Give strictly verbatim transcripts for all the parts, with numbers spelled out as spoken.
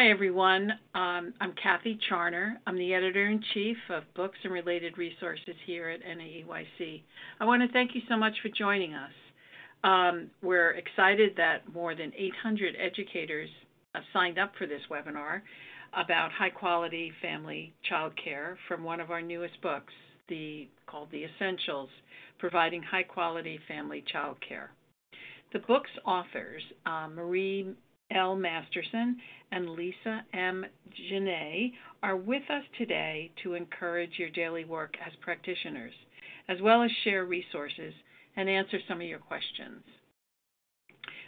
Hi, everyone. Um, I'm Kathy Charner. I'm the Editor-in-Chief of Books and Related Resources here at N A E Y C. I want to thank you so much for joining us. Um, we're excited that more than eight hundred educators have signed up for this webinar about high-quality family child care from one of our newest books, the, called The Essentials: Providing High-Quality Family Child Care. The book's authors, uh, Marie L. Masterson and Lisa M. Ginet, are with us today to encourage your daily work as practitioners, as well as share resources and answer some of your questions.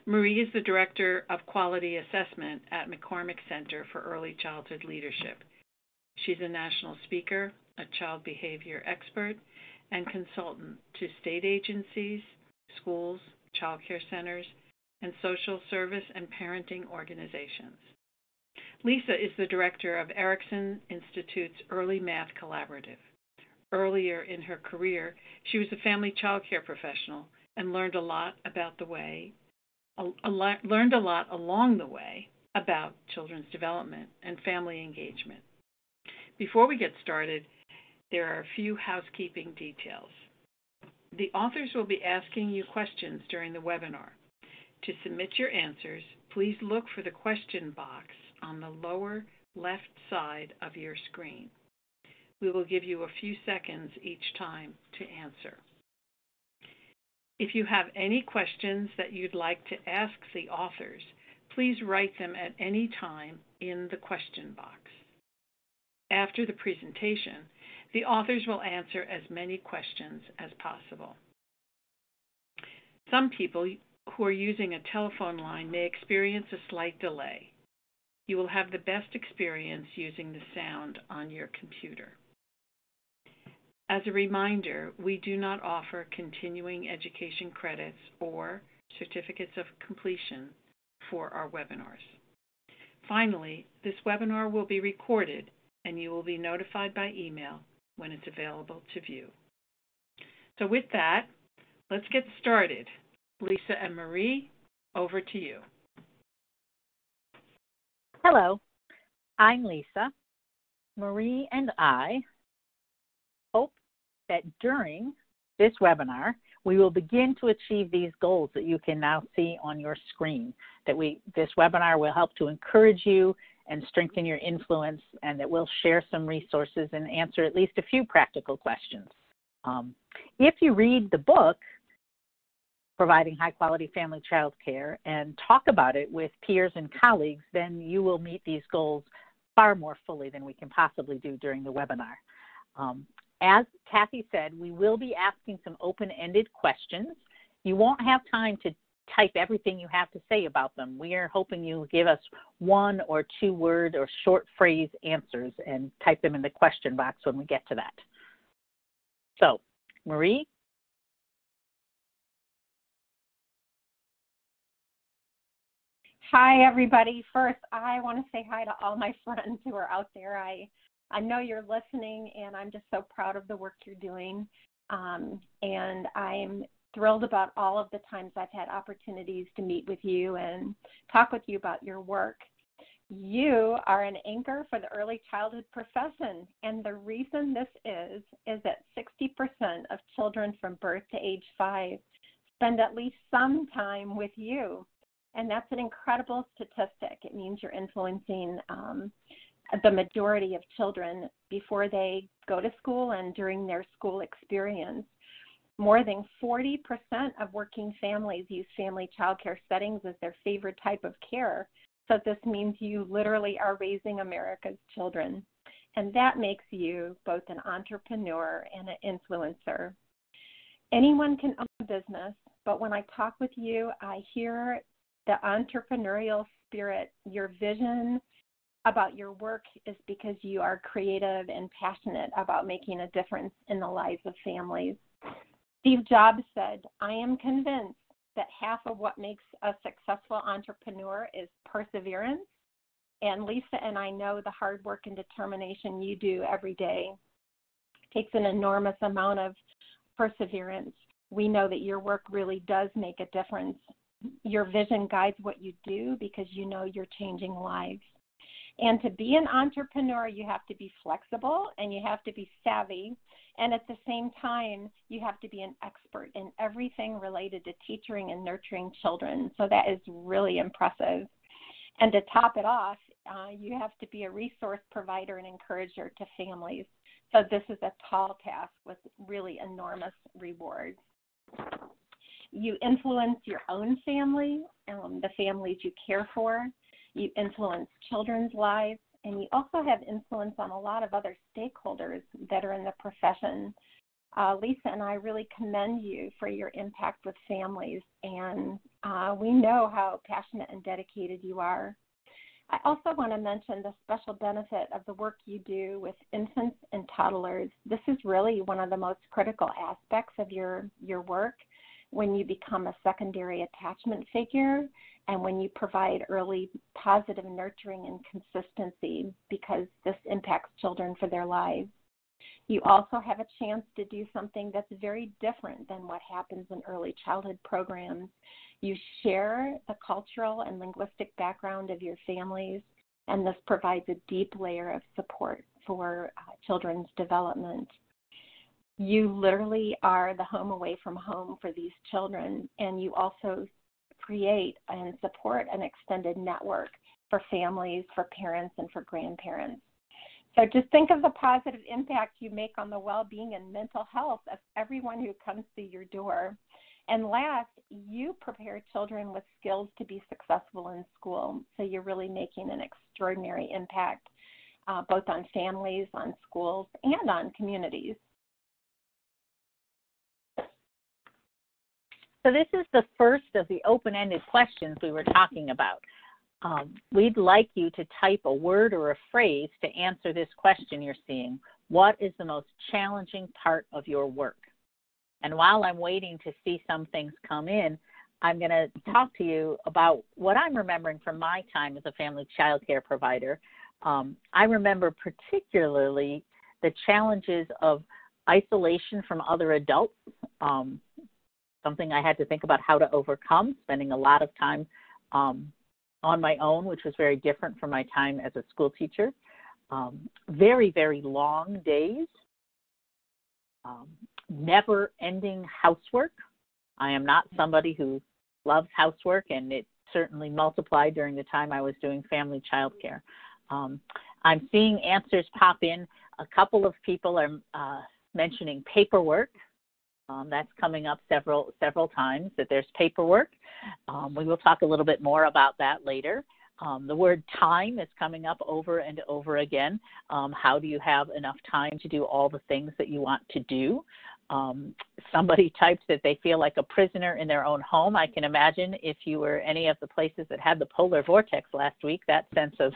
Marie is the Director of Quality Assessment at McCormick Center for Early Childhood Leadership. She's a national speaker, a child behavior expert, and consultant to state agencies, schools, child care centers, and social service and parenting organizations. Lisa is the director of Erickson Institute's Early Math Collaborative. Earlier in her career, she was a family child care professional and learned a lot about the way, a, a lot, learned a lot along the way about children's development and family engagement. Before we get started, there are a few housekeeping details. The authors will be asking you questions during the webinar. To submit your answers, please look for the question box on the lower left side of your screen. We will give you a few seconds each time to answer. If you have any questions that you'd like to ask the authors, please write them at any time in the question box. After the presentation, the authors will answer as many questions as possible. Some people who are using a telephone line may experience a slight delay. You will have the best experience using the sound on your computer. As a reminder, we do not offer continuing education credits or certificates of completion for our webinars. Finally, this webinar will be recorded and you will be notified by email when it's available to view. So with that, let's get started. Lisa and Marie, over to you. Hello, I'm Lisa. Marie and I hope that during this webinar, we will begin to achieve these goals that you can now see on your screen, that we, this webinar will help to encourage you and strengthen your influence, and that we'll share some resources and answer at least a few practical questions. Um, if you read the book, Providing High-Quality Family Child Care, and talk about it with peers and colleagues, then you will meet these goals far more fully than we can possibly do during the webinar. Um, as Kathy said, we will be asking some open-ended questions. You won't have time to type everything you have to say about them. We are hoping you'll give us one or two word or short phrase answers and type them in the question box when we get to that. So, Marie? Hi, everybody. First, I want to say hi to all my friends who are out there. I, I know you're listening, and I'm just so proud of the work you're doing. Um, and I'm thrilled about all of the times I've had opportunities to meet with you and talk with you about your work. You are an anchor for the early childhood profession, and the reason this is, is that sixty percent of children from birth to age five spend at least some time with you. And that's an incredible statistic. It means you're influencing um, the majority of children before they go to school and during their school experience. More than forty percent of working families use family child care settings as their favorite type of care. So this means you literally are raising America's children. And that makes you both an entrepreneur and an influencer. Anyone can own a business, but when I talk with you, I hear the entrepreneurial spirit. Your vision about your work is because you are creative and passionate about making a difference in the lives of families. Steve Jobs said, "I am convinced that half of what makes a successful entrepreneur is perseverance." And Lisa and I know the hard work and determination you do every day. It takes an enormous amount of perseverance. We know that your work really does make a difference. Your vision guides what you do because you know you're changing lives. And to be an entrepreneur, you have to be flexible and you have to be savvy. And at the same time, you have to be an expert in everything related to teaching and nurturing children. So that is really impressive. And to top it off, uh, you have to be a resource provider and encourager to families. So this is a tall task with really enormous rewards. You influence your own family and the families you care for. You influence children's lives, and you also have influence on a lot of other stakeholders that are in the profession. Uh, Lisa and I really commend you for your impact with families, and uh, we know how passionate and dedicated you are. I also want to mention the special benefit of the work you do with infants and toddlers. This is really one of the most critical aspects of your, your work when you become a secondary attachment figure and when you provide early positive nurturing and consistency, because this impacts children for their lives. You also have a chance to do something that's very different than what happens in early childhood programs. You share the cultural and linguistic background of your families, and this provides a deep layer of support for uh, children's development. You literally are the home away from home for these children, and you also create and support an extended network for families, for parents, and for grandparents. So just think of the positive impact you make on the well-being and mental health of everyone who comes through your door. And last, you prepare children with skills to be successful in school. So you're really making an extraordinary impact, uh, both on families, on schools, and on communities. So this is the first of the open-ended questions we were talking about. Um, we'd like you to type a word or a phrase to answer this question you're seeing. What is the most challenging part of your work? And while I'm waiting to see some things come in, I'm going to talk to you about what I'm remembering from my time as a family child care provider. Um, I remember particularly the challenges of isolation from other adults, um, something I had to think about how to overcome, spending a lot of time um, on my own, which was very different from my time as a school teacher. Um, very, very long days, um, never-ending housework. I am not somebody who loves housework, and it certainly multiplied during the time I was doing family child care. Um, I'm seeing answers pop in. A couple of people are uh, mentioning paperwork. Um, that's coming up several several times, that there's paperwork. Um, we will talk a little bit more about that later. Um, the word time is coming up over and over again. Um, how do you have enough time to do all the things that you want to do? Um, somebody typed that they feel like a prisoner in their own home. I can imagine if you were any of the places that had the polar vortex last week, that sense of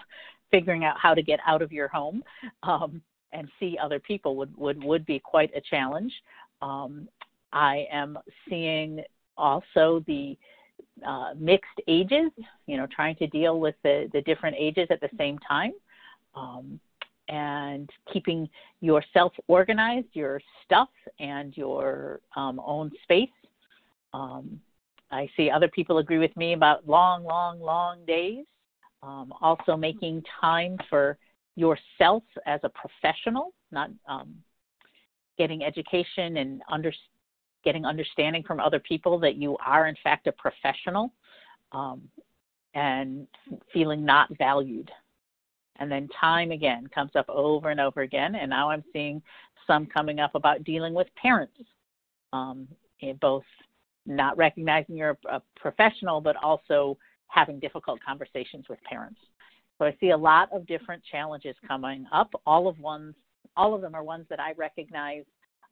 figuring out how to get out of your home um, and see other people would, would, would be quite a challenge. Um, I am seeing also the uh, mixed ages, you know, trying to deal with the, the different ages at the same time, um, and keeping yourself organized, your stuff and your um, own space. Um, I see other people agree with me about long, long, long days. Um, also making time for yourself as a professional, not um, getting education and under, getting understanding from other people that you are, in fact, a professional, um, and feeling not valued. And then time, again, comes up over and over again, and now I'm seeing some coming up about dealing with parents, um, in both not recognizing you're a professional but also having difficult conversations with parents. So I see a lot of different challenges coming up, all of one's All of them are ones that I recognize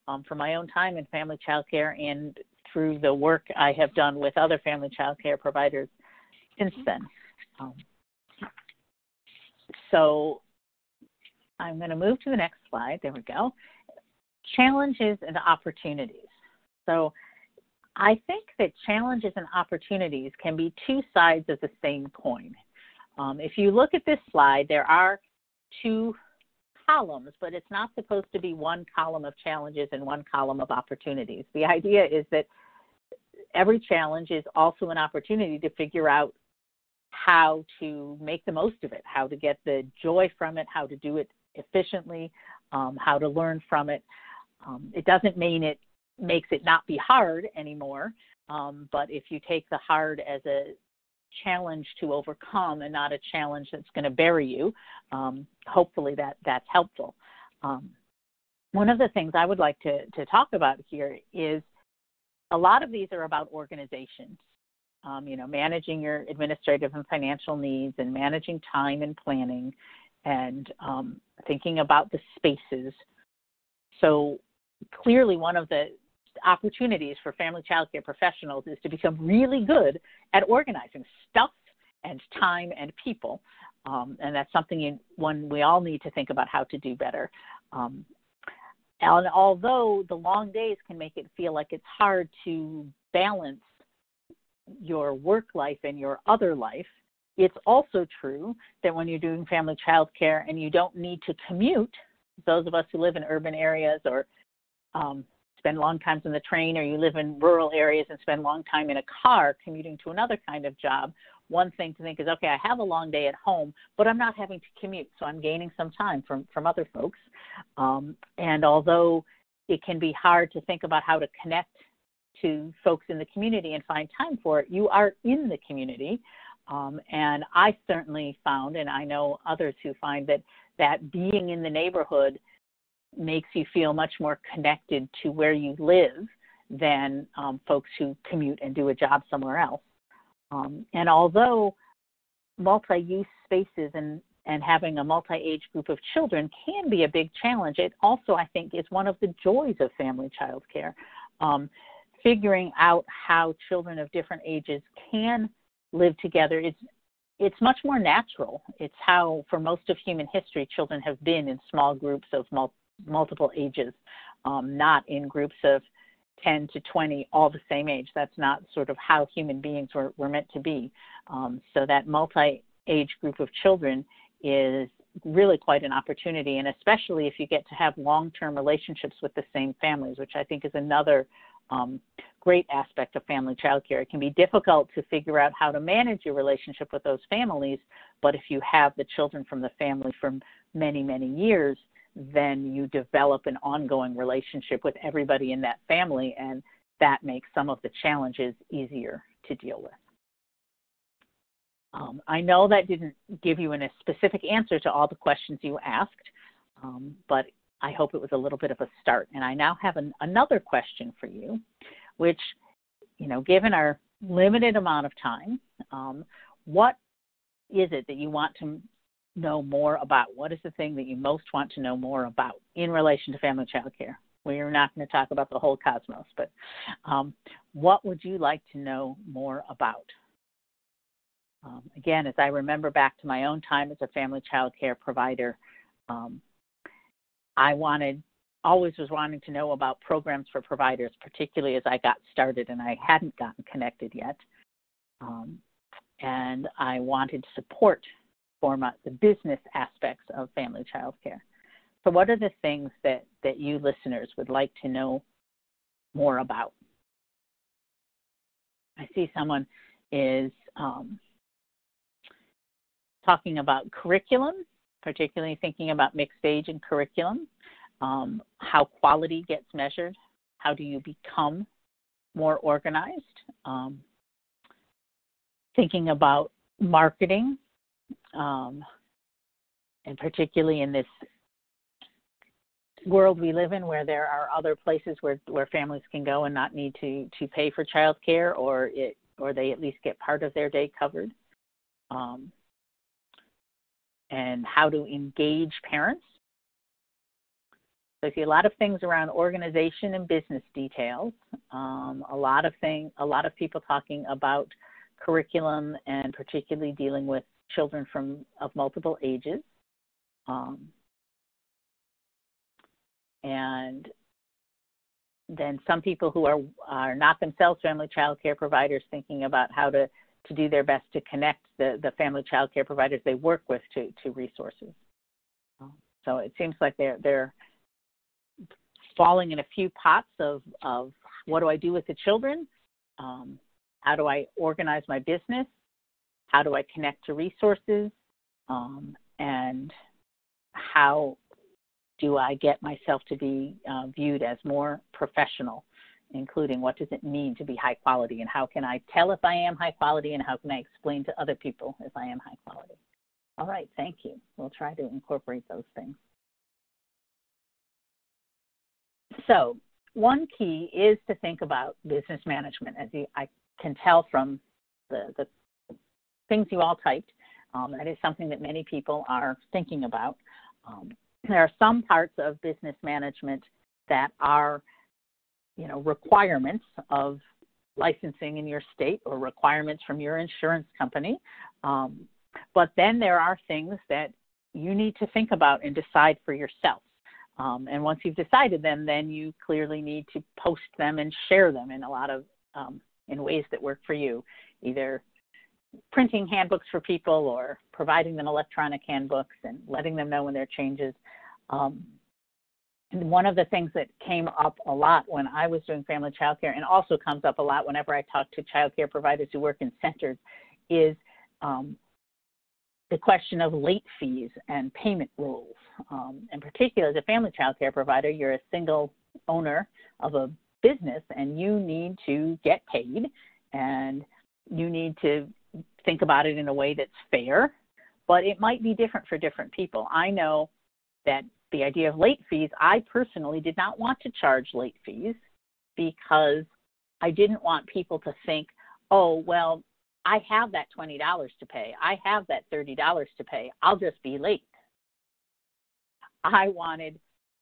um, from my own time in family child care and through the work I have done with other family child care providers since then. Um, so I'm going to move to the next slide. There we go. Challenges and opportunities. So I think that challenges and opportunities can be two sides of the same coin. Um, if you look at this slide, there are two columns, but it's not supposed to be one column of challenges and one column of opportunities. The idea is that every challenge is also an opportunity to figure out how to make the most of it, how to get the joy from it, how to do it efficiently, um, how to learn from it. Um, it doesn't mean it makes it not be hard anymore, um, but if you take the hard as a challenge to overcome and not a challenge that's going to bury you, um, hopefully that, that's helpful. Um, one of the things I would like to, to talk about here is a lot of these are about organizations. Um, you know, managing your administrative and financial needs and managing time and planning and um, thinking about the spaces. So clearly one of the opportunities for family child care professionals is to become really good at organizing stuff and time and people. Um, and that's something you, one we all need to think about how to do better. Um, and although the long days can make it feel like it's hard to balance your work life and your other life, it's also true that when you're doing family child care and you don't need to commute, those of us who live in urban areas or um, spend long times in the train, or you live in rural areas and spend long time in a car commuting to another kind of job, one thing to think is, okay, I have a long day at home, but I'm not having to commute, so I'm gaining some time from, from other folks. Um, and although it can be hard to think about how to connect to folks in the community and find time for it, you are in the community. Um, and I certainly found, and I know others who find that that being in the neighborhood makes you feel much more connected to where you live than um, folks who commute and do a job somewhere else. Um, and although multi-use spaces and, and having a multi-age group of children can be a big challenge, it also, I think, is one of the joys of family child care. Um, Figuring out how children of different ages can live together, it's, it's much more natural. It's how, for most of human history, children have been in small groups of mul- multiple ages, um, not in groups of ten to twenty, all the same age. That's not sort of how human beings were, were meant to be. Um, so that multi-age group of children is really quite an opportunity, and especially if you get to have long-term relationships with the same families, which I think is another Um, great aspect of family child care. It can be difficult to figure out how to manage your relationship with those families, but if you have the children from the family for many, many years, then you develop an ongoing relationship with everybody in that family, and that makes some of the challenges easier to deal with. Um, I know that didn't give you a specific answer to all the questions you asked, um, but I hope it was a little bit of a start. And I now have an, another question for you, which, you know, given our limited amount of time, um, what is it that you want to know more about? What is the thing that you most want to know more about in relation to family child care? We're not going to talk about the whole cosmos, but um, what would you like to know more about? Um, again, as I remember back to my own time as a family child care provider, um, I wanted, always was wanting to know about programs for providers, particularly as I got started and I hadn't gotten connected yet. Um, and I wanted support for my, the business aspects of family child care. So what are the things that, that you listeners would like to know more about? I see someone is um, talking about curriculum, particularly thinking about mixed age and curriculum, um, how quality gets measured, how do you become more organized, um, thinking about marketing, um, and particularly in this world we live in where there are other places where, where families can go and not need to, to pay for childcare, or it, or they at least get part of their day covered. Um, and how to engage parents. So I see a lot of things around organization and business details, um, a lot of thing, a lot of people talking about curriculum and particularly dealing with children from of multiple ages. Um, and then some people who are, are not themselves family child care providers thinking about how to to do their best to connect the, the family child care providers they work with to, to resources. So it seems like they're, they're falling in a few pots of, of what do I do with the children? Um, how do I organize my business? how do I connect to resources, um, and how do I get myself to be uh, viewed as more professional, including what does it mean to be high quality, and how can I tell if I am high quality, and how can I explain to other people if I am high quality. All right, thank you. We'll try to incorporate those things. So one key is to think about business management. As you, I can tell from the, the things you all typed, um, that is something that many people are thinking about. Um, there are some parts of business management that are, you know, requirements of licensing in your state or requirements from your insurance company. Um, but then there are things that you need to think about and decide for yourself. Um, and once you've decided them, then you clearly need to post them and share them in a lot of, um, in ways that work for you, either printing handbooks for people or providing them electronic handbooks and letting them know when there are changes. Um, and one of the things that came up a lot when I was doing family child care, and also comes up a lot whenever I talk to child care providers who work in centers, is um, the question of late fees and payment rules. Um, in particular, as a family child care provider, you're a single owner of a business and you need to get paid, and you need to think about it in a way that's fair, but it might be different for different people. I know that the idea of late fees, I personally did not want to charge late fees because I didn't want people to think, oh, well, I have that twenty dollars to pay. I have that thirty dollars to pay. I'll just be late. I wanted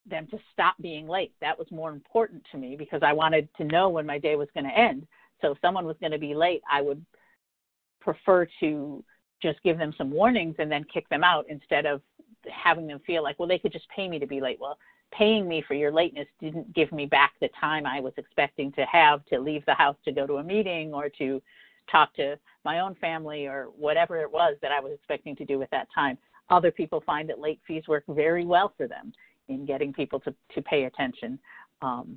them to stop being late. That was more important to me because I wanted to know when my day was going to end. So if someone was going to be late, I would prefer to just give them some warnings and then kick them out instead of having them feel like, well, they could just pay me to be late. Well, paying me for your lateness didn't give me back the time I was expecting to have to leave the house to go to a meeting or to talk to my own family or whatever it was that I was expecting to do with that time. Other people find that late fees work very well for them in getting people to, to pay attention. Um,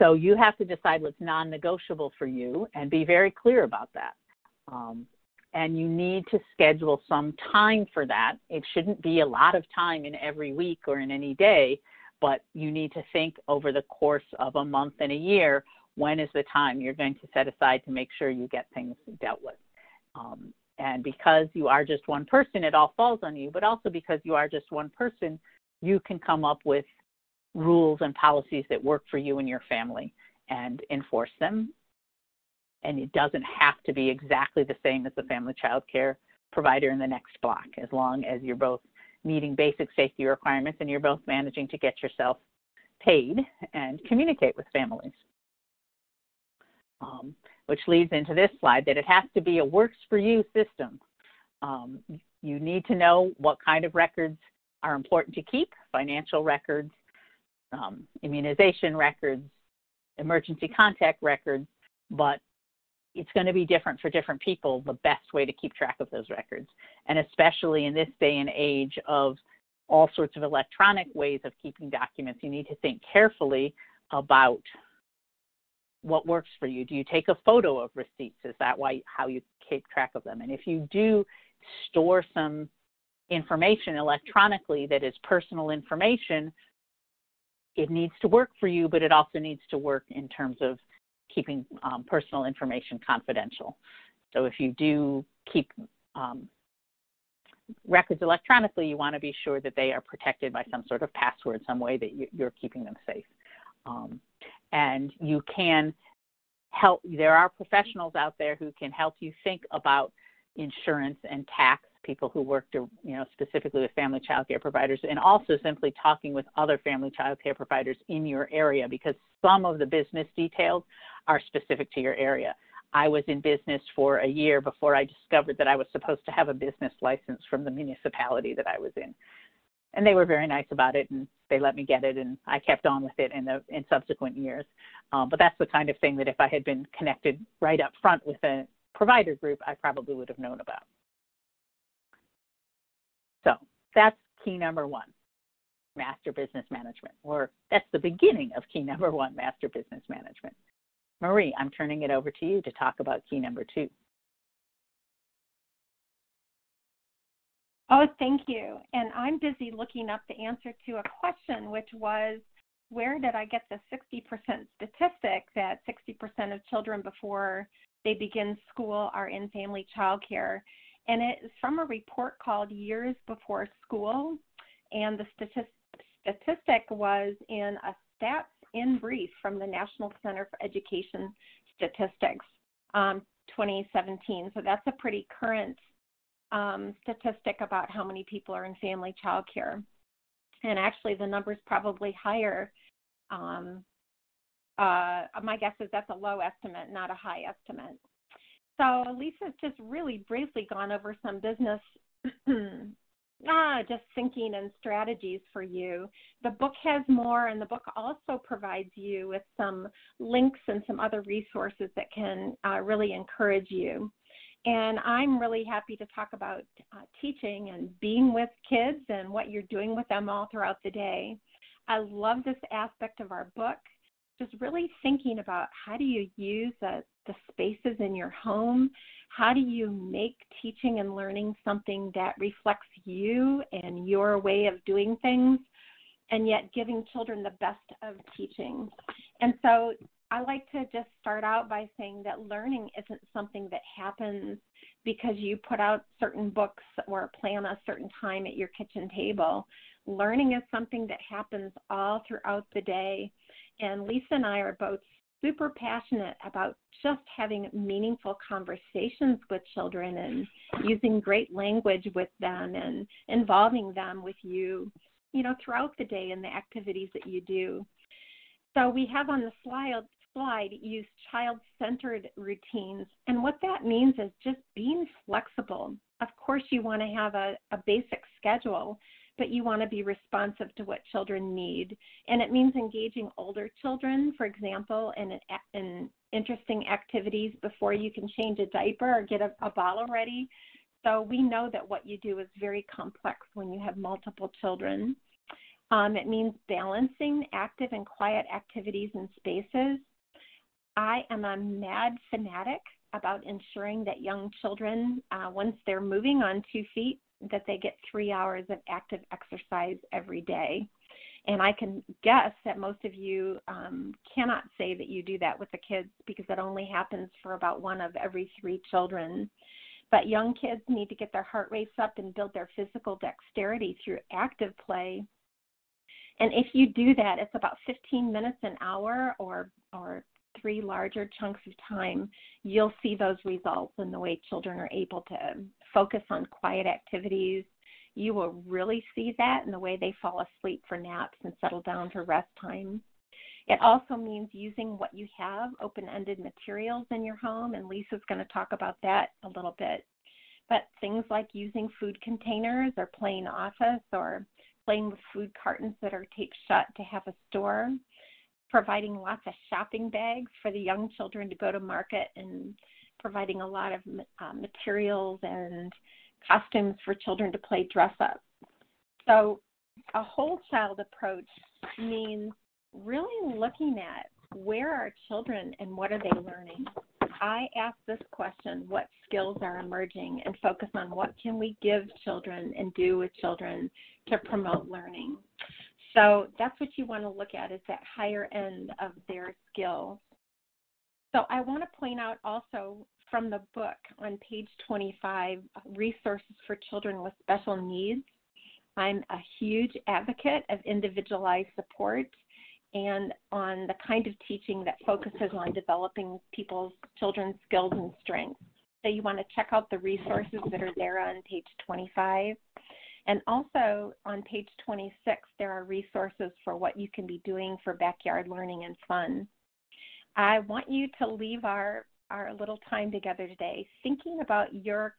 so you have to decide what's non-negotiable for you and be very clear about that. Um, and you need to schedule some time for that. It shouldn't be a lot of time in every week or in any day, but you need to think over the course of a month and a year, when is the time you're going to set aside to make sure you get things dealt with. Um, and because you are just one person, it all falls on you, but also because you are just one person, you can come up with rules and policies that work for you and your family and enforce them. And it doesn't have to be exactly the same as the family child care provider in the next block, as long as you're both meeting basic safety requirements and you're both managing to get yourself paid and communicate with families. Um, which leads into this slide, that it has to be a works for you system. Um, you need to know what kind of records are important to keep, financial records, um, immunization records, emergency contact records, but it's going to be different for different people, the best way to keep track of those records. And especially in this day and age of all sorts of electronic ways of keeping documents, you need to think carefully about what works for you. Do you take a photo of receipts? Is that why, how you keep track of them? And if you do store some information electronically that is personal information, it needs to work for you, but it also needs to work in terms of keeping um, personal information confidential. So if you do keep um, records electronically, you want to be sure that they are protected by some sort of password, some way that you, you're keeping them safe. Um, and you can help, there are professionals out there who can help you think about insurance and tax, people who work to, you know, specifically with family child care providers, and also simply talking with other family child care providers in your area, because some of the business details are specific to your area. I was in business for a year before I discovered that I was supposed to have a business license from the municipality that I was in. And they were very nice about it, and they let me get it, and I kept on with it in the in subsequent years. Um, but that's the kind of thing that if I had been connected right up front with a provider group, I probably would have known about. So that's key number one, master business management, or that's the beginning of key number one, master business management. Marie, I'm turning it over to you to talk about key number two. Oh, thank you. And I'm busy looking up the answer to a question, which was, where did I get the sixty percent statistic that sixty percent of children before they begin school are in family child care? And it's from a report called Years Before School, and the statistic, statistic was in a Stats in Brief from the National Center for Education Statistics, um, twenty seventeen. So that's a pretty current um, statistic about how many people are in family child care. And actually, the number's probably higher. Um, uh, my guess is that's a low estimate, not a high estimate. So Lisa's just really briefly gone over some business ah, just thinking and strategies for you. The book has more, and the book also provides you with some links and some other resources that can uh, really encourage you. And I'm really happy to talk about uh, teaching and being with kids and what you're doing with them all throughout the day. I love this aspect of our book, just really thinking about how do you use the, the spaces in your home? How do you make teaching and learning something that reflects you and your way of doing things, and yet giving children the best of teaching? And so I like to just start out by saying that learning isn't something that happens because you put out certain books or plan a certain time at your kitchen table. Learning is something that happens all throughout the day. And Lisa and I are both super passionate about just having meaningful conversations with children and using great language with them and involving them with you, you know, throughout the day in the activities that you do. So we have on the slide, slide use child-centered routines. And what that means is just being flexible. Of course, you want to have a, a basic schedule, but you want to be responsive to what children need. And it means engaging older children, for example, in, in interesting activities before you can change a diaper or get a, a bottle ready. So we know that what you do is very complex when you have multiple children. Um, it means balancing active and quiet activities and spaces. I am a mad fanatic about ensuring that young children, uh, once they're moving on two feet, that they get three hours of active exercise every day. And I can guess that most of you um, cannot say that you do that with the kids, because that only happens for about one of every three children. But young kids need to get their heart rates up and build their physical dexterity through active play. And if you do that, it's about fifteen minutes an hour or, or three larger chunks of time, you'll see those results in the way children are able to focus on quiet activities. You will really see that in the way they fall asleep for naps and settle down for rest time. It also means using what you have, open-ended materials in your home, and Lisa's going to talk about that a little bit. But things like using food containers or playing office or playing with food cartons that are taped shut to have a store, providing lots of shopping bags for the young children to go to market, and providing a lot of uh, materials and costumes for children to play dress up. So a whole child approach means really looking at where are children and what are they learning. I ask this question, what skills are emerging, and focus on what can we give children and do with children to promote learning. So that's what you want to look at, is that higher end of their skills. So I want to point out also from the book on page twenty-five, resources for children with special needs. I'm a huge advocate of individualized support and on the kind of teaching that focuses on developing people's children's skills and strengths. So you want to check out the resources that are there on page twenty-five. And also on page twenty-six, there are resources for what you can be doing for backyard learning and fun. I want you to leave our, our little time together today thinking about your,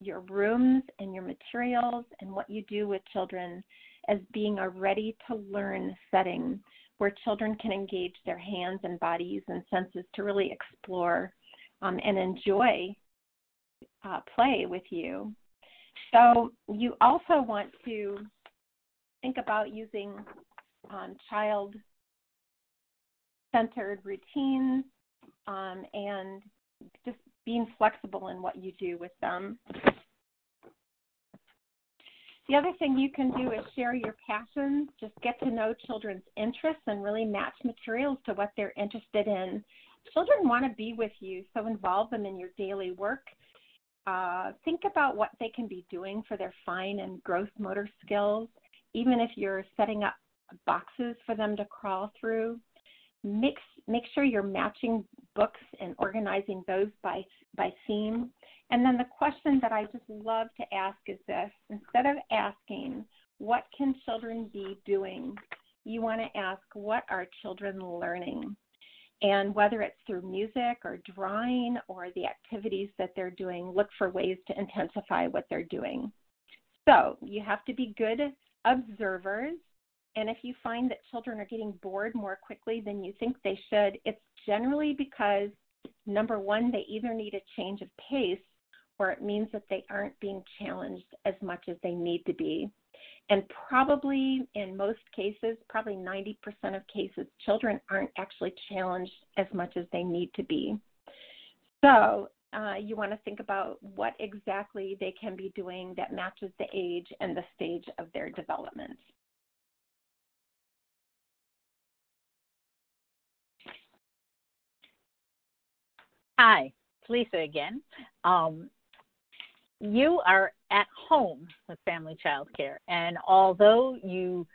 your rooms and your materials and what you do with children as being a ready-to-learn setting where children can engage their hands and bodies and senses to really explore um, and enjoy uh, play with you. So you also want to think about using um, child-centered routines um, and just being flexible in what you do with them. The other thing you can do is share your passions, just get to know children's interests and really match materials to what they're interested in. Children want to be with you, so involve them in your daily work. Uh, think about what they can be doing for their fine and gross motor skills, even if you're setting up boxes for them to crawl through. Mix, make sure you're matching books and organizing those by, by theme. And then the question that I just love to ask is this. Instead of asking, what can children be doing, you want to ask, what are children learning? And whether it's through music or drawing or the activities that they're doing, look for ways to intensify what they're doing. So you have to be good observers. And if you find that children are getting bored more quickly than you think they should, it's generally because, number one, they either need a change of pace, or it means that they aren't being challenged as much as they need to be. And probably in most cases, probably ninety percent of cases, children aren't actually challenged as much as they need to be. So uh, you want to think about what exactly they can be doing that matches the age and the stage of their development. Hi, it's Lisa again. Um, you are at home with family child care, and although you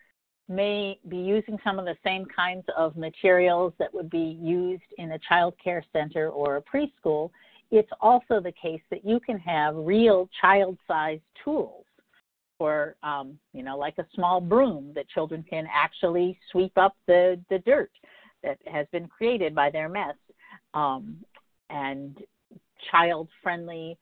may be using some of the same kinds of materials that would be used in a child care center or a preschool, it's also the case that you can have real child-sized tools for, um, you know, like a small broom that children can actually sweep up the, the dirt that has been created by their mess. Um, and child-friendly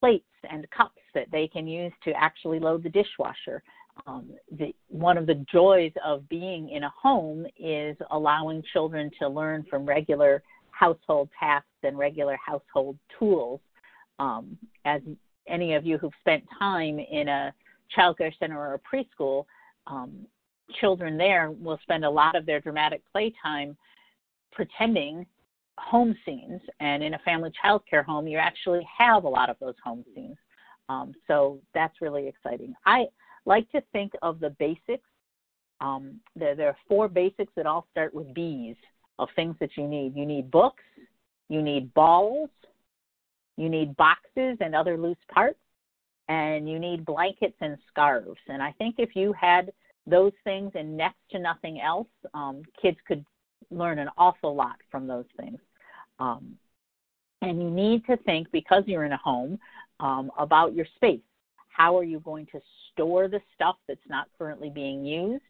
plates and cups that they can use to actually load the dishwasher. Um, the, one of the joys of being in a home is allowing children to learn from regular household tasks and regular household tools. Um, as any of you who've spent time in a childcare center or a preschool, um, children there will spend a lot of their dramatic playtime pretending home scenes, and in a family child care home, you actually have a lot of those home scenes. Um, so that's really exciting. I like to think of the basics. Um, there, there are four basics that all start with B's of things that you need. You need books, you need balls, you need boxes and other loose parts, and you need blankets and scarves. And I think if you had those things and next to nothing else, um, kids could learn an awful lot from those things. Um, and you need to think, because you're in a home, um, about your space. How are you going to store the stuff that's not currently being used?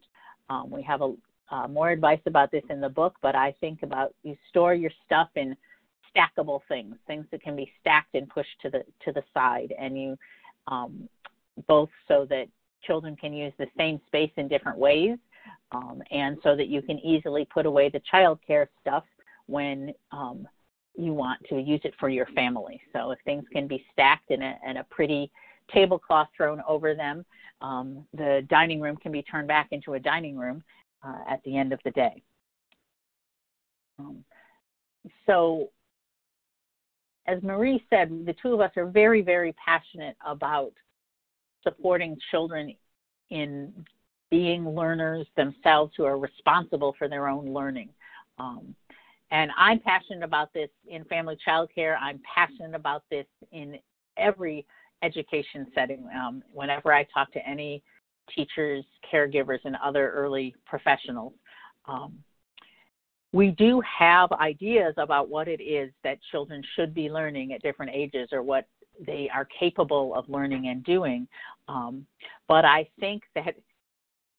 Um, we have a, uh, more advice about this in the book, but I think about you store your stuff in stackable things, things that can be stacked and pushed to the to the side, and you um, both so that children can use the same space in different ways, Um, and so that you can easily put away the child care stuff when um, you want to use it for your family. So if things can be stacked in a, in a pretty tablecloth thrown over them, um, the dining room can be turned back into a dining room uh, at the end of the day. Um, so as Marie said, the two of us are very, very passionate about supporting children in being learners themselves who are responsible for their own learning. Um, and I'm passionate about this in family child care. I'm passionate about this in every education setting. Um, whenever I talk to any teachers, caregivers, and other early professionals, um, we do have ideas about what it is that children should be learning at different ages or what they are capable of learning and doing. Um, but I think that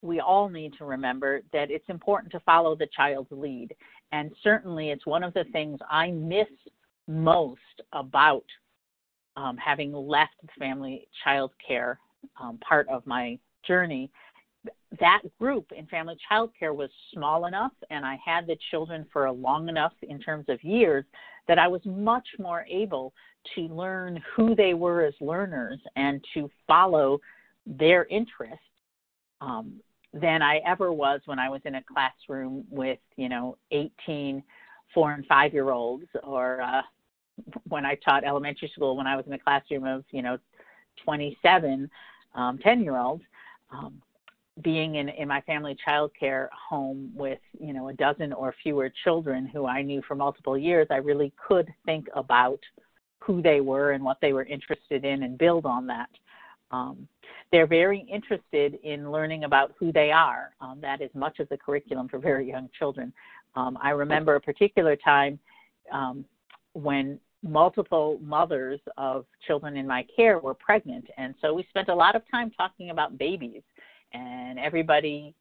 we all need to remember that it's important to follow the child's lead. And certainly it's one of the things I miss most about um, having left the family child care um, part of my journey. That group in family child care was small enough, and I had the children for long enough in terms of years that I was much more able to learn who they were as learners and to follow their interests um, than I ever was when I was in a classroom with, you know, eighteen four and five year olds, or uh, when I taught elementary school, when I was in a classroom of, you know, twenty-seven um, ten-year-olds, um, being in, in my family child care home with, you know, a dozen or fewer children who I knew for multiple years, I really could think about who they were and what they were interested in and build on that. Um, they're very interested in learning about who they are. Um, that is much of the curriculum for very young children. Um, I remember a particular time um, when multiple mothers of children in my care were pregnant, and so we spent a lot of time talking about babies, and everybody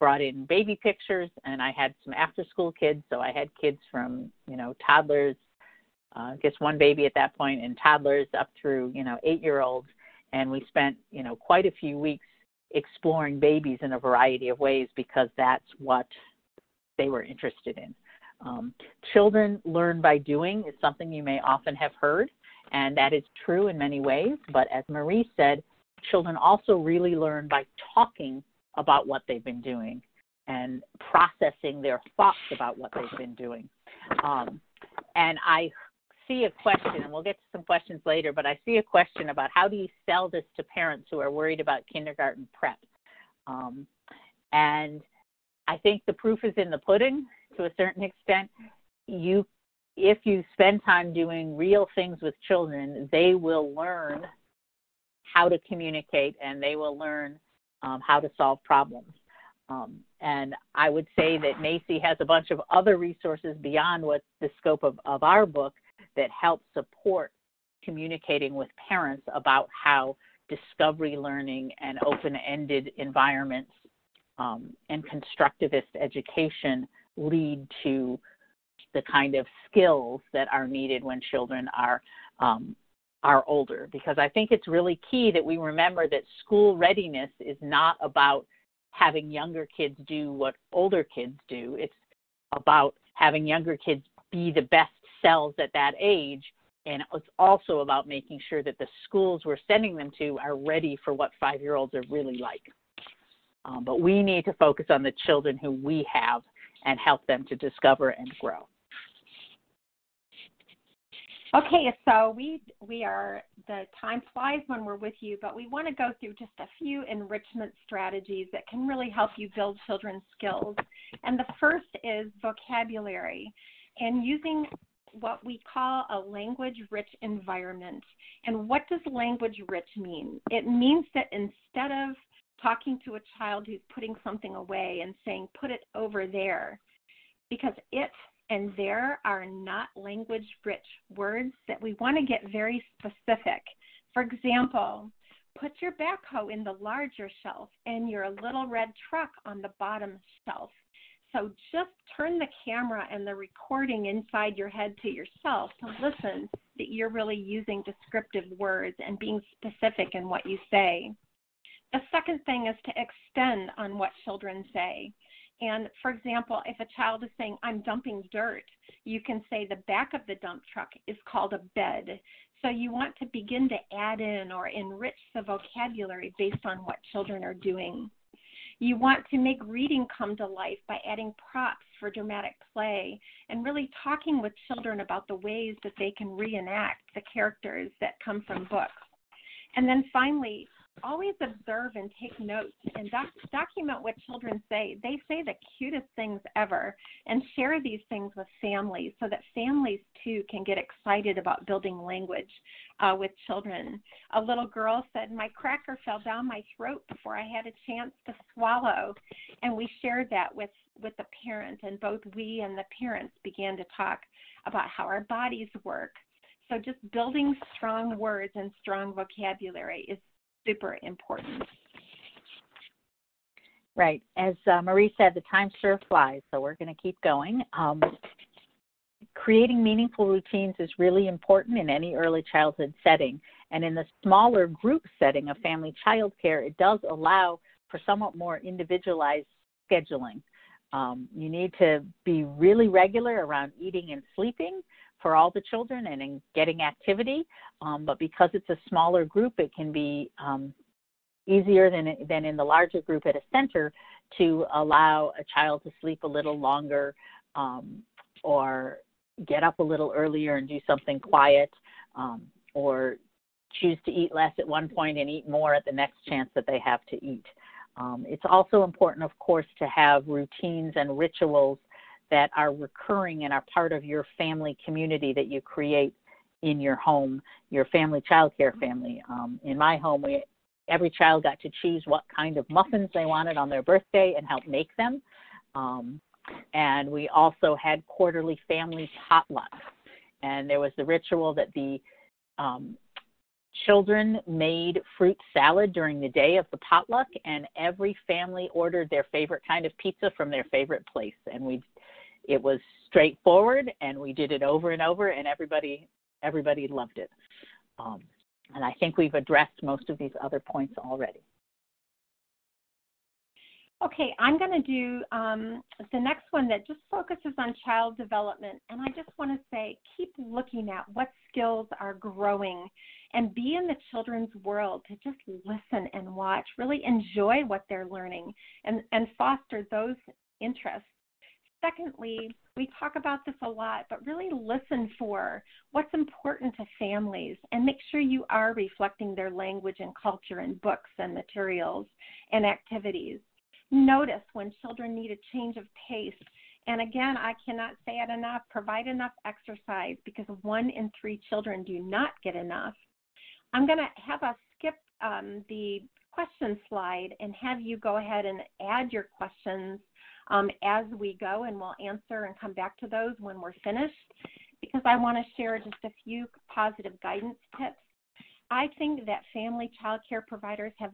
brought in baby pictures, and I had some after-school kids, so I had kids from, you know, toddlers, uh, just one baby at that point, and toddlers up through, you know, eight-year-olds. And we spent, you know, quite a few weeks exploring babies in a variety of ways because that's what they were interested in. Um, children learn by doing is something you may often have heard, and that is true in many ways. But as Marie said, children also really learn by talking about what they've been doing and processing their thoughts about what they've been doing. Um, and I see a question, and we'll get to some questions later, but I see a question about how do you sell this to parents who are worried about kindergarten prep? Um, and I think the proof is in the pudding to a certain extent. You, if you spend time doing real things with children, they will learn how to communicate, and they will learn um, how to solve problems. Um, and I would say that NAEYC has a bunch of other resources beyond what the scope of, of our book that help support communicating with parents about how discovery learning and open-ended environments um, and constructivist education lead to the kind of skills that are needed when children are, um, are older. Because I think it's really key that we remember that school readiness is not about having younger kids do what older kids do. It's about having younger kids be the best selves at that age, and it's also about making sure that the schools we're sending them to are ready for what five-year-olds are really like. Um, but we need to focus on the children who we have and help them to discover and grow. Okay, so we we are, the time flies when we're with you, but we want to go through just a few enrichment strategies that can really help you build children's skills. And the first is vocabulary and using what we call a language-rich environment. And what does language-rich mean? It means that instead of talking to a child who's putting something away and saying, put it over there, because it and there are not language-rich words, that we want to get very specific. For example, put your backhoe in the larger shelf and your little red truck on the bottom shelf. So just turn the camera and the recording inside your head to yourself to listen that you're really using descriptive words and being specific in what you say. The second thing is to extend on what children say. And for example, if a child is saying, I'm dumping dirt, you can say the back of the dump truck is called a bed. So you want to begin to add in or enrich the vocabulary based on what children are doing. You want to make reading come to life by adding props for dramatic play and really talking with children about the ways that they can reenact the characters that come from books. And then finally, always observe and take notes and doc document what children say. They say the cutest things ever, and share these things with families so that families too can get excited about building language uh, with children. A little girl said, my cracker fell down my throat before I had a chance to swallow. And we shared that with, with the parent, and both we and the parents began to talk about how our bodies work. So just building strong words and strong vocabulary is super important. Right. As uh, Marie said, the time sure flies, so we're going to keep going. Um, creating meaningful routines is really important in any early childhood setting. And in the smaller group setting of family child care, it does allow for somewhat more individualized scheduling. Um, you need to be really regular around eating and sleeping for all the children and in getting activity, um, but because it's a smaller group, it can be um, easier than, than in the larger group at a center to allow a child to sleep a little longer um, or get up a little earlier and do something quiet um, or choose to eat less at one point and eat more at the next chance that they have to eat. Um, it's also important, of course, to have routines and rituals that are recurring and are part of your family community that you create in your home, your family child care family. Um, in my home, we, every child got to choose what kind of muffins they wanted on their birthday and help make them. Um, and we also had quarterly family potlucks. And there was the ritual that the um, children made fruit salad during the day of the potluck, and every family ordered their favorite kind of pizza from their favorite place. And we, it was straightforward, and we did it over and over, and everybody, everybody loved it. Um, and I think we've addressed most of these other points already. Okay, I'm going to do um, the next one that just focuses on child development. And I just want to say, keep looking at what skills are growing and be in the children's world to just listen and watch, really enjoy what they're learning and, and foster those interests. Secondly, we talk about this a lot, but really listen for what's important to families and make sure you are reflecting their language and culture in books and materials and activities. Notice when children need a change of pace. And again, I cannot say it enough, provide enough exercise because one in three children do not get enough. I'm going to have us skip um, the question slide and have you go ahead and add your questions um, as we go, and we'll answer and come back to those when we're finished, because I want to share just a few positive guidance tips. I think that family child care providers have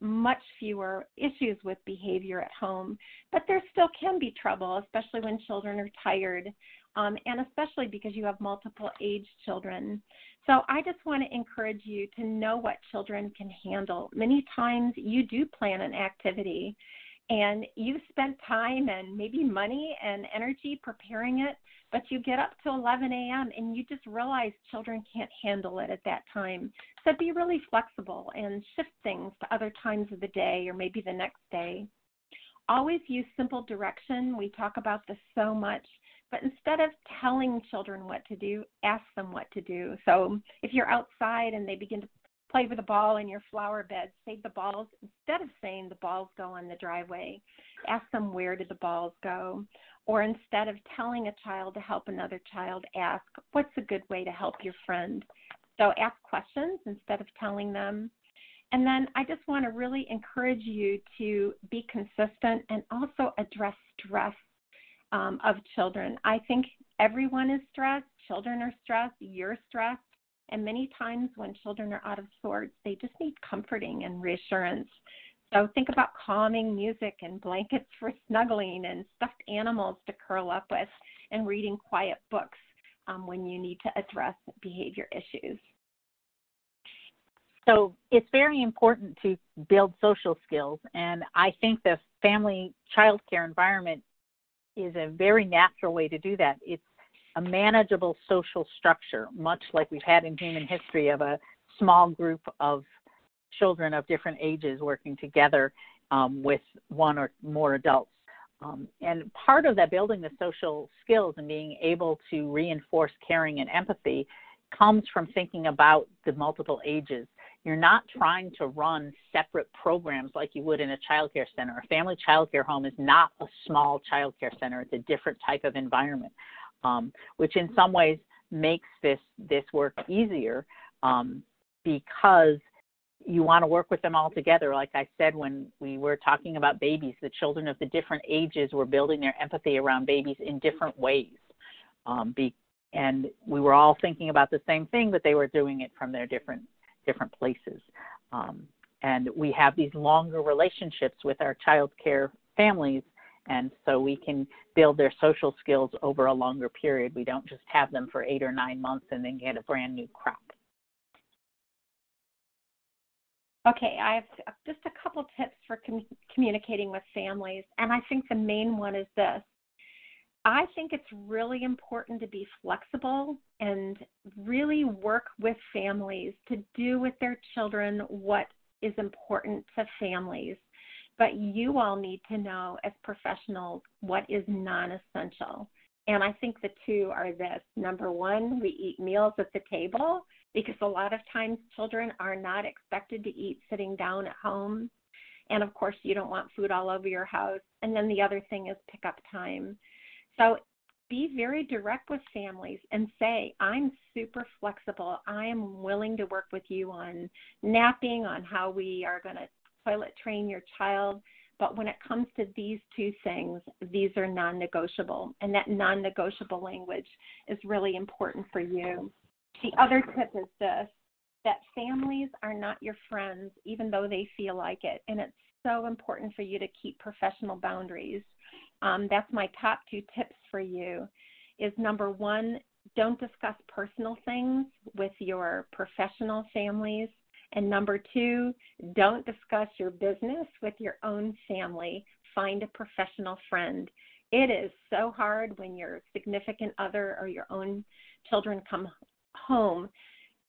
much fewer issues with behavior at home, but there still can be trouble, especially when children are tired, um, and especially because you have multiple age children. So I just want to encourage you to know what children can handle. Many times you do plan an activity, and you've spent time and maybe money and energy preparing it, but you get up to eleven a m and you just realize children can't handle it at that time. So be really flexible and shift things to other times of the day or maybe the next day. Always use simple direction. We talk about this so much, but instead of telling children what to do, ask them what to do. So if you're outside and they begin to play with a ball in your flower bed, save the balls. Instead of saying the balls go on the driveway, ask them where did the balls go. Or instead of telling a child to help another child, ask what's a good way to help your friend. So ask questions instead of telling them. And then I just want to really encourage you to be consistent and also address stress um, of children. I think everyone is stressed. Children are stressed. You're stressed. And many times when children are out of sorts, they just need comforting and reassurance. So think about calming music and blankets for snuggling and stuffed animals to curl up with and reading quiet books um, when you need to address behavior issues. So it's very important to build social skills. And I think the family child care environment is a very natural way to do that. It's a manageable social structure, much like we've had in human history of a small group of children of different ages working together um, with one or more adults. Um, and part of that, building the social skills and being able to reinforce caring and empathy, comes from thinking about the multiple ages. You're not trying to run separate programs like you would in a child care center. A family child care home is not a small child care center. It's a different type of environment. Um, which in some ways makes this, this work easier um, because you want to work with them all together. Like I said, when we were talking about babies, the children of the different ages were building their empathy around babies in different ways. Um, be, and we were all thinking about the same thing, but they were doing it from their different, different places. Um, and we have these longer relationships with our child care families, and so we can build their social skills over a longer period. We don't just have them for eight or nine months and then get a brand new crop. Okay, I have just a couple tips for com- communicating with families. And I think the main one is this. I think it's really important to be flexible and really work with families to do with their children what is important to families. But you all need to know as professionals what is non-essential. And I think the two are this. Number one, we eat meals at the table. because a lot of times children are not expected to eat sitting down at home. And of course, you don't want food all over your house. And then the other thing is pickup time. So be very direct with families and say, I'm super flexible. I am willing to work with you on napping, on how we are going to toilet train your child. But when it comes to these two things, these are non-negotiable. And that non-negotiable language is really important for you. The other tip is this, that families are not your friends, even though they feel like it. And it's so important for you to keep professional boundaries. Um, that's my top two tips for you is, number one, don't discuss personal things with your professional families. And number two, don't discuss your business with your own family. Find a professional friend. It is so hard when your significant other or your own children come home,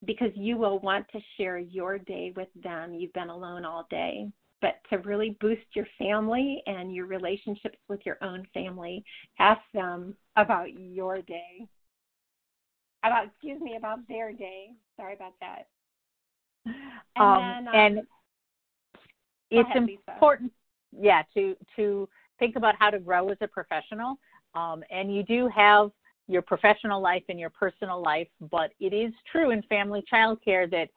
because you will want to share your day with them. You've been alone all day. But to really boost your family and your relationships with your own family, ask them about your day. About, excuse me, about their day. Sorry about that. And, um, then, um, and it's ahead, important, yeah, to, to think about how to grow as a professional. Um, and you do have your professional life and your personal life, but it is true in family child care that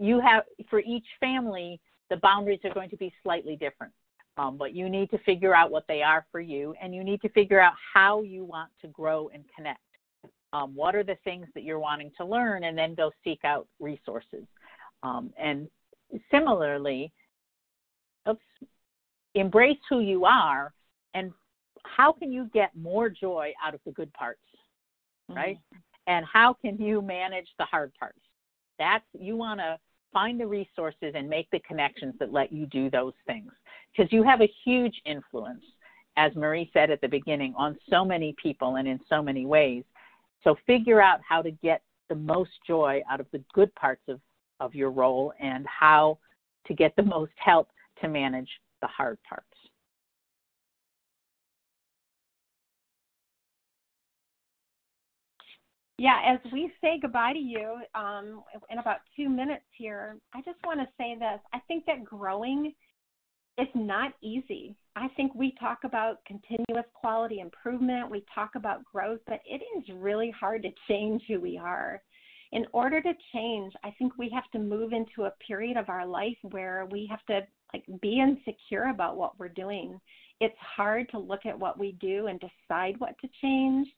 you have, for each family, the boundaries are going to be slightly different, um, but you need to figure out what they are for you, and you need to figure out how you want to grow and connect. Um, what are the things that you're wanting to learn, and then go seek out resources. Um, and similarly, oops, embrace who you are, and how can you get more joy out of the good parts, right? Mm-hmm. And how can you manage the hard parts? That's, you want to find the resources and make the connections that let you do those things, because you have a huge influence, as Marie said at the beginning, on so many people and in so many ways. So figure out how to get the most joy out of the good parts of, of your role, and how to get the most help to manage the hard parts. Yeah, as we say goodbye to you um, in about two minutes here, I just want to say this. I think that growing is not easy. I think we talk about continuous quality improvement. We talk about growth, but it is really hard to change who we are. In order to change, I think we have to move into a period of our life where we have to like be insecure about what we're doing. It's hard to look at what we do and decide what to change.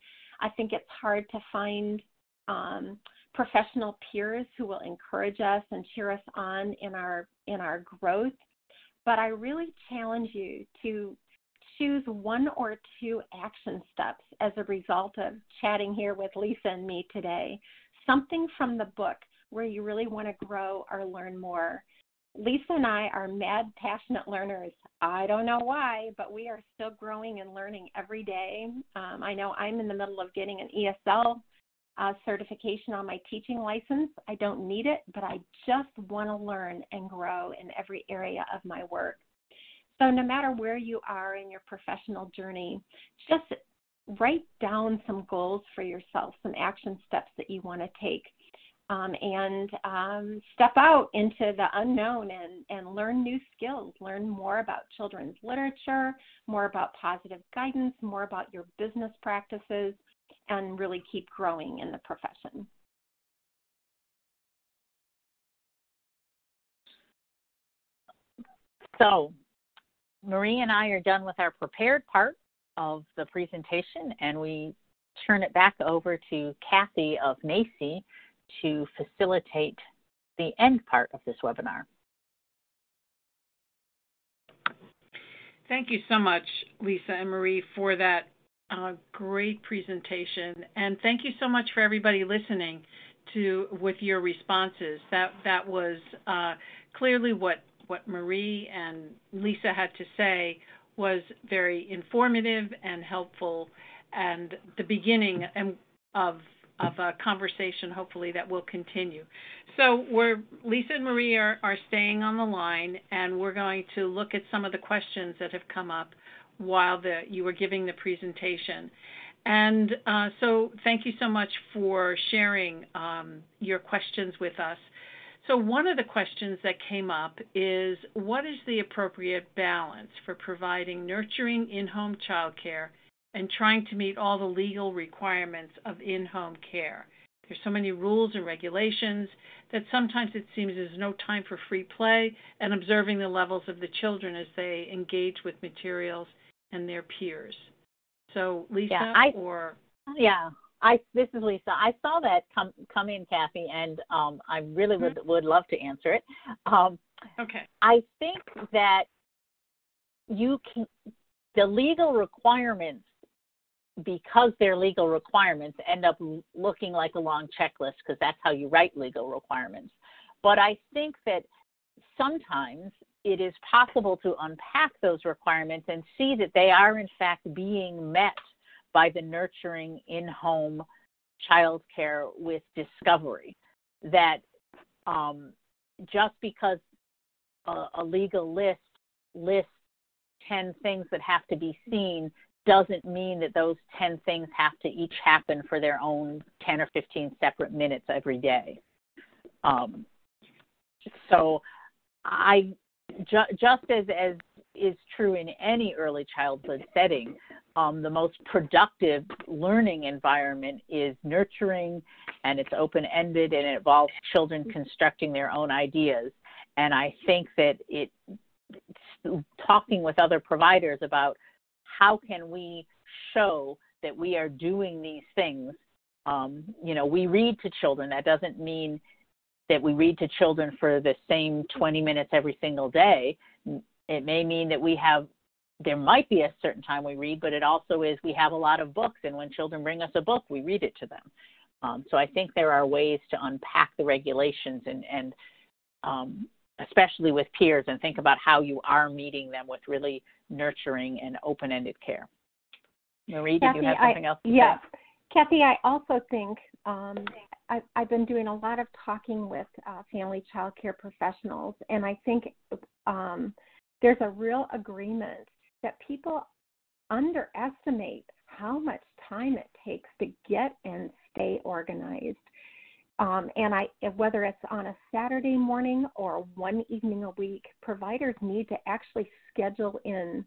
I think it's hard to find um, professional peers who will encourage us and cheer us on in our in our growth. But I really challenge you to choose one or two action steps as a result of chatting here with Lisa and me today. Something from the book where you really want to grow or learn more. Lisa and I are mad, passionate learners. I don't know why, but we are still growing and learning every day. Um, I know I'm in the middle of getting an E S L uh, certification on my teaching license. I don't need it, but I just want to learn and grow in every area of my work. So no matter where you are in your professional journey, just write down some goals for yourself, some action steps that you want to take. Um, and um, step out into the unknown and, and learn new skills, learn more about children's literature, more about positive guidance, more about your business practices, and really keep growing in the profession. So Marie and I are done with our prepared part of the presentation, and we turn it back over to Kathy of N A E Y C to facilitate the end part of this webinar. Thank you so much, Lisa and Marie, for that uh, great presentation. And thank you so much for everybody listening to with your responses. That, that was uh, clearly what, what Marie and Lisa had to say was very informative and helpful, and the beginning of of a conversation, hopefully, that will continue. So we're, Lisa and Marie are, are staying on the line, and we're going to look at some of the questions that have come up while the, you were giving the presentation. And uh, so thank you so much for sharing um, your questions with us. So one of the questions that came up is, what is the appropriate balance for providing nurturing in-home child care and trying to meet all the legal requirements of in-home care? There's so many rules and regulations that sometimes it seems there's no time for free play and observing the levels of the children as they engage with materials and their peers. So, Lisa, yeah, I, or yeah, I this is Lisa. I saw that come come in, Kathy, and um, I really mm-hmm. would would love to answer it. Um, okay, I think that you can the legal requirements, because they're legal requirements, end up looking like a long checklist because that's how you write legal requirements. But I think that sometimes it is possible to unpack those requirements and see that they are, in fact, being met by the nurturing in-home child care with discovery. That um, just because a, a legal list lists ten things that have to be seen doesn't mean that those ten things have to each happen for their own ten or fifteen separate minutes every day. Um, so I, ju- just as, as is true in any early childhood setting, um, the most productive learning environment is nurturing, and it's open-ended, and it involves children constructing their own ideas. And I think that it, talking with other providers about how can we show that we are doing these things? Um, you know, we read to children. That doesn't mean that we read to children for the same twenty minutes every single day. It may mean that we have, there might be a certain time we read, but it also is we have a lot of books, and when children bring us a book, we read it to them. Um, so I think there are ways to unpack the regulations and, and um, especially with peers, and think about how you are meeting them with really nurturing and open-ended care. Marie, Kathy, did you have something I, else to yes. say? Kathy, I also think um, I, I've been doing a lot of talking with uh, family child care professionals, and I think um, there's a real agreement that people underestimate how much time it takes to get and stay organized. Um, and I, whether it's on a Saturday morning or one evening a week, providers need to actually schedule in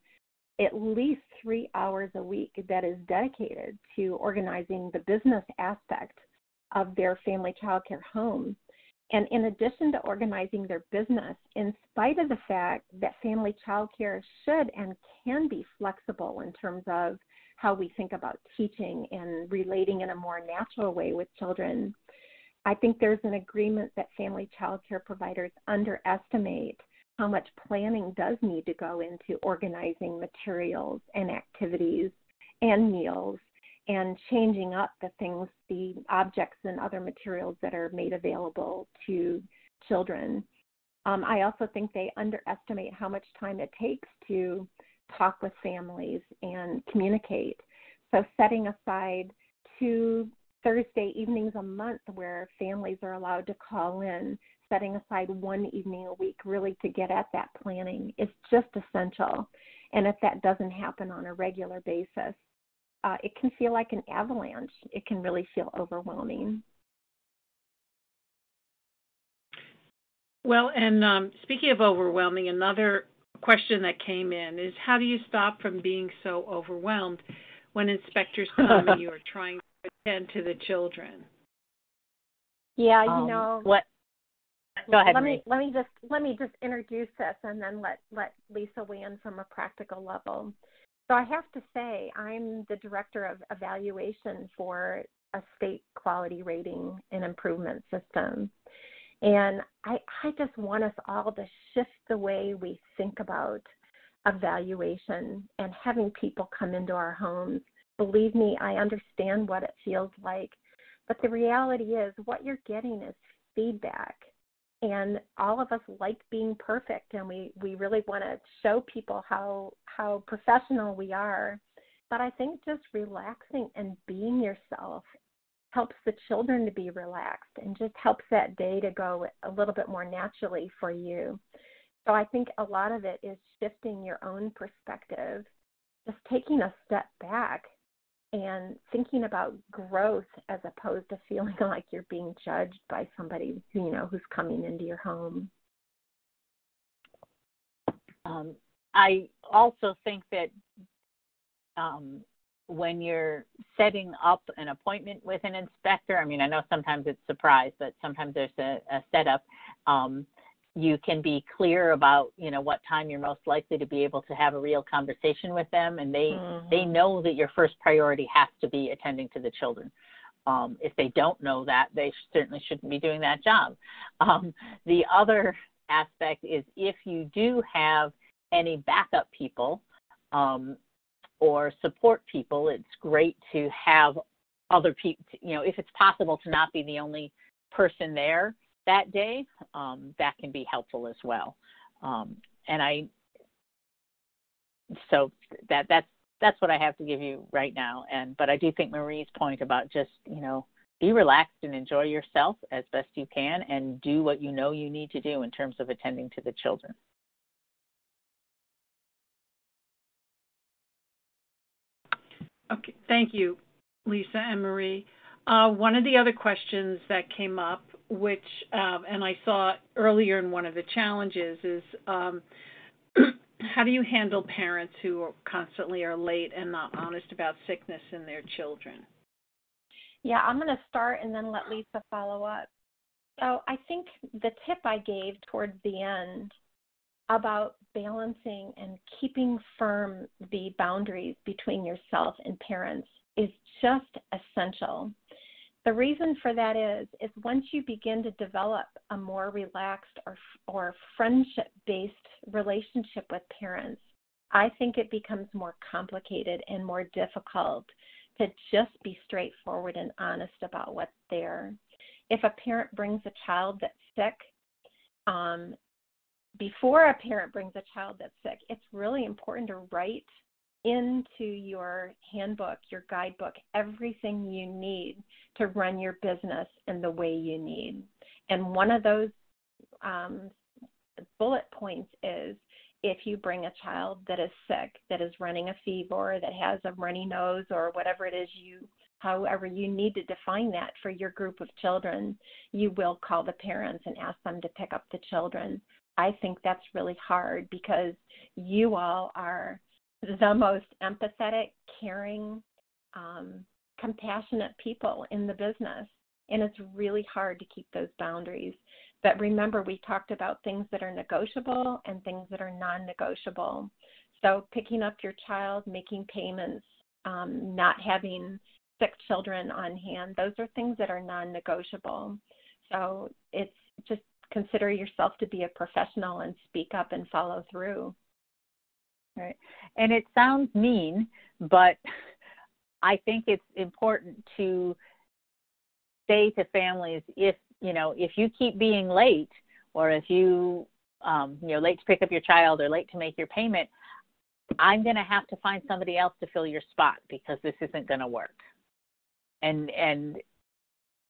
at least three hours a week that is dedicated to organizing the business aspect of their family child care home. And in addition to organizing their business, in spite of the fact that family child care should and can be flexible in terms of how we think about teaching and relating in a more natural way with children, I think there's an agreement that family child care providers underestimate how much planning does need to go into organizing materials and activities and meals and changing up the things, the objects and other materials that are made available to children. Um, I also think they underestimate how much time it takes to talk with families and communicate. So setting aside two Thursday evenings a month where families are allowed to call in, setting aside one evening a week really to get at that planning is just essential. And if that doesn't happen on a regular basis, uh, it can feel like an avalanche. It can really feel overwhelming. Well, and um, speaking of overwhelming, another question that came in is, how do you stop from being so overwhelmed when inspectors come and you are trying and to the children? Yeah, you um, know. What? Go ahead. Let me, let me just let me just introduce this, and then let let Lisa weigh in from a practical level. So I have to say, I'm the director of evaluation for a state quality rating and improvement system, and I I just want us all to shift the way we think about evaluation and having people come into our homes. Believe me, I understand what it feels like, but the reality is what you're getting is feedback, and all of us like being perfect, and we, we really want to show people how how professional we are, but I think just relaxing and being yourself helps the children to be relaxed and just helps that day to go a little bit more naturally for you. So I think a lot of it is shifting your own perspective, just taking a step back and thinking about growth as opposed to feeling like you're being judged by somebody who, you know, who's coming into your home. Um, I also think that um, when you're setting up an appointment with an inspector, I mean, I know sometimes it's surprise, but sometimes there's a, a setup. Um, you can be clear about, you know, what time you're most likely to be able to have a real conversation with them. And they, mm-hmm. they know that your first priority has to be attending to the children. Um, if they don't know that, they certainly shouldn't be doing that job. Um, the other aspect is if you do have any backup people um, or support people, it's great to have other people, you know, if it's possible to not be the only person there that day, um, that can be helpful as well. Um, and I, so that that's, that's what I have to give you right now. And, but I do think Marie's point about just, you know, be relaxed and enjoy yourself as best you can and do what you know you need to do in terms of attending to the children. Okay, thank you, Lisa and Marie. Uh, one of the other questions that came up, which, um, and I saw earlier in one of the challenges, is um, how do you handle parents who are constantly are late and not honest about sickness in their children? Yeah, I'm going to start and then let Lisa follow up. So I think the tip I gave towards the end about balancing and keeping firm the boundaries between yourself and parents is just essential. The reason for that is, is once you begin to develop a more relaxed or, or friendship-based relationship with parents, I think it becomes more complicated and more difficult to just be straightforward and honest about what's there. If a parent brings a child that's sick, um, before a parent brings a child that's sick, it's really important to write into your handbook, your guidebook, everything you need to run your business in the way you need. And one of those um, bullet points is if you bring a child that is sick, that is running a fever, that has a runny nose or whatever it is you, however you need to define that for your group of children, you will call the parents and ask them to pick up the children. I think that's really hard because you all are the most empathetic, caring, um, compassionate people in the business. And it's really hard to keep those boundaries. But remember, we talked about things that are negotiable and things that are non-negotiable. So picking up your child, making payments, um, not having sick children on hand, those are things that are non-negotiable. So it's just consider yourself to be a professional and speak up and follow through. Right. And it sounds mean, but I think it's important to say to families, if, you know, if you keep being late or if you, um, you're late to pick up your child or late to make your payment, I'm going to have to find somebody else to fill your spot because this isn't going to work. And, and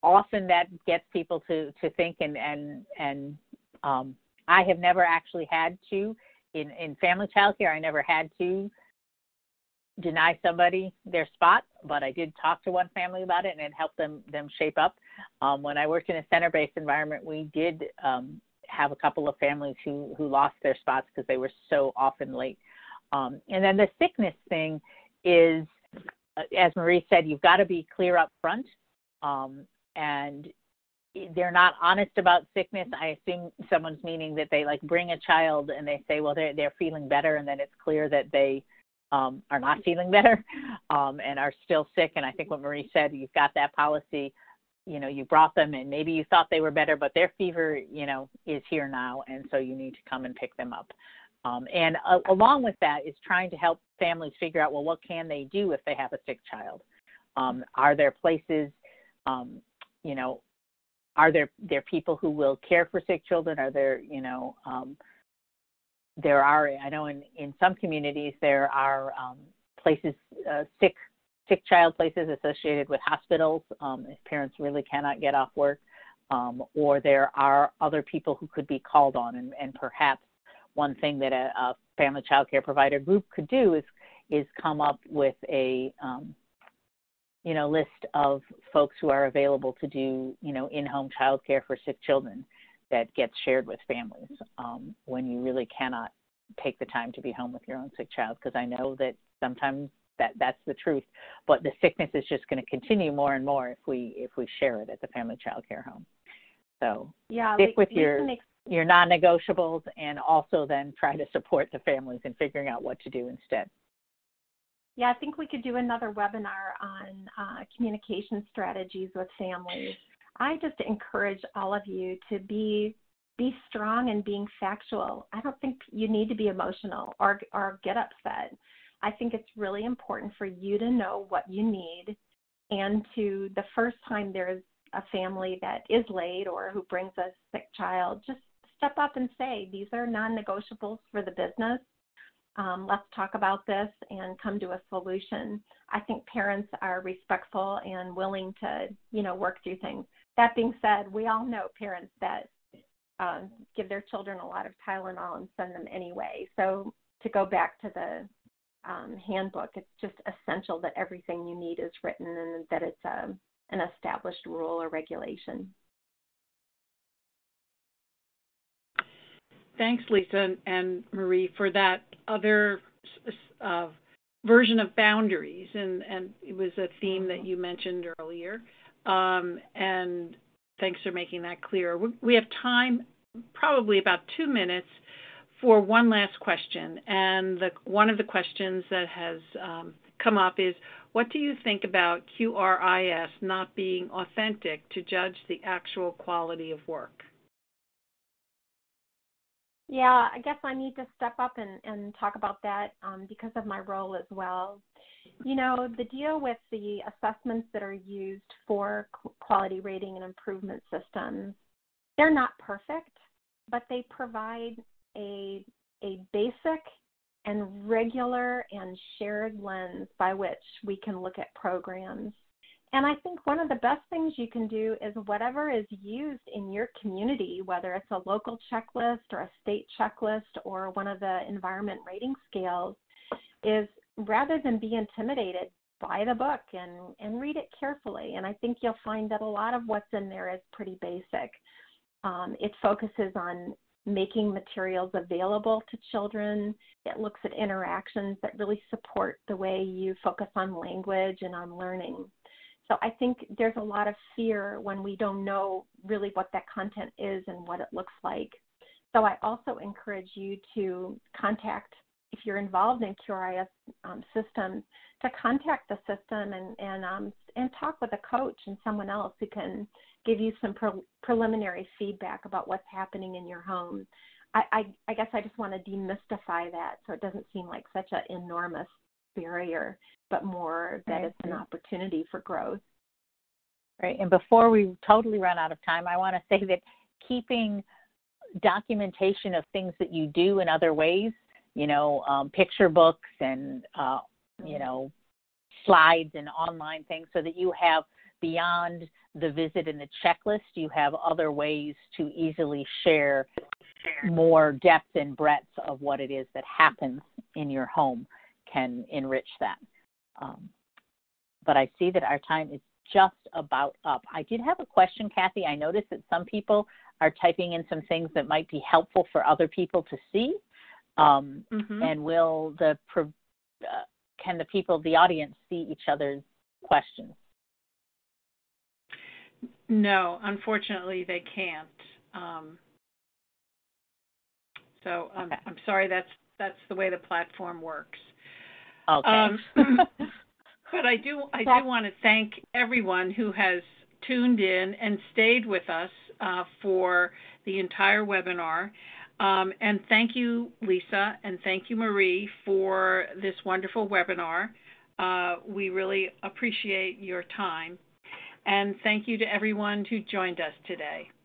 often that gets people to, to think and, and, and um, I have never actually had to in, in family child care. I never had to deny somebody their spot, but I did talk to one family about it and it helped them, them shape up. Um, when I worked in a center-based environment, we did um, have a couple of families who, who lost their spots because they were so often late. Um, and then the sickness thing is, as Marie said, you've got to be clear up front. Um, and they're not honest about sickness. I assume someone's meaning that they like bring a child and they say, well, they're, they're feeling better. And then it's clear that they um, are not feeling better um, and are still sick. And I think what Marie said, you've got that policy, you know, you brought them and maybe you thought they were better, but their fever, you know, is here now. And so you need to come and pick them up. Um, and uh, along with that is trying to help families figure out, well, what can they do if they have a sick child? Um, are there places, um, you know, Are there, there people who will care for sick children? Are there, you know, um, there are, I know in, in some communities there are um, places, uh, sick sick child places associated with hospitals um, if parents really cannot get off work, um, or there are other people who could be called on. And, and perhaps one thing that a, a family child care provider group could do is, is come up with a um, you know, list of folks who are available to do, you know, in-home childcare for sick children that gets shared with families um, when you really cannot take the time to be home with your own sick child, because I know that sometimes that that's the truth, but the sickness is just going to continue more and more if we if we share it at the family child care home. So yeah, stick with your your non-negotiables, and also then try to support the families in figuring out what to do instead. Yeah, I think we could do another webinar on uh, communication strategies with families. I just encourage all of you to be be strong and being factual. I don't think you need to be emotional or or get upset. I think it's really important for you to know what you need, and to the first time there's a family that is late or who brings a sick child, just step up and say, these are non-negotiables for the business. Um, let's talk about this and come to a solution. I think parents are respectful and willing to, you know, work through things. That being said, we all know parents that um, give their children a lot of Tylenol and send them anyway. So to go back to the Um, handbook, it's just essential that everything you need is written and that it's um, an established rule or regulation. Thanks, Lisa and Marie, for that other uh, version of boundaries, and, and it was a theme that you mentioned earlier, um, and thanks for making that clear. We have time, probably about two minutes, for one last question, and the, one of the questions that has um, come up is, what do you think about Q R I S not being authentic to judge the actual quality of work? Yeah, I guess I need to step up and, and talk about that um, because of my role as well. You know, the deal with the assessments that are used for quality rating and improvement systems, they're not perfect, but they provide A, a basic and regular and shared lens by which we can look at programs. And I think one of the best things you can do is whatever is used in your community, whether it's a local checklist or a state checklist or one of the environment rating scales, is rather than be intimidated, buy the book and, and read it carefully. And I think you'll find that a lot of what's in there is pretty basic. Um, it focuses on making materials available to children. It looks at interactions that really support the way you focus on language and on learning. So I think there's a lot of fear when we don't know really what that content is and what it looks like. So I also encourage you to contact, if you're involved in Q R I S um, systems, to contact the system and and, um, and talk with a coach and someone else who can give you some pre preliminary feedback about what's happening in your home. I, I, I guess I just want to demystify that so it doesn't seem like such an enormous barrier, but more that it's an opportunity for growth. Right, and before we totally run out of time, I want to say that keeping documentation of things that you do in other ways, you know, um, picture books and, uh, you know, slides and online things, so that you have, beyond the visit and the checklist, you have other ways to easily share more depth and breadth of what it is that happens in your home can enrich that. Um, but I see that our time is just about up. I did have a question, Kathy. I noticed that some people are typing in some things that might be helpful for other people to see. Um, mm-hmm. And will the uh, can the people, the audience, see each other's questions? No, unfortunately, they can't. Um, so um, okay. I'm sorry. That's that's the way the platform works. Okay. Um, but I do I do want to thank everyone who has tuned in and stayed with us uh, for the entire webinar. Um, and thank you, Lisa, and thank you, Marie, for this wonderful webinar. Uh, we really appreciate your time. And thank you to everyone who joined us today.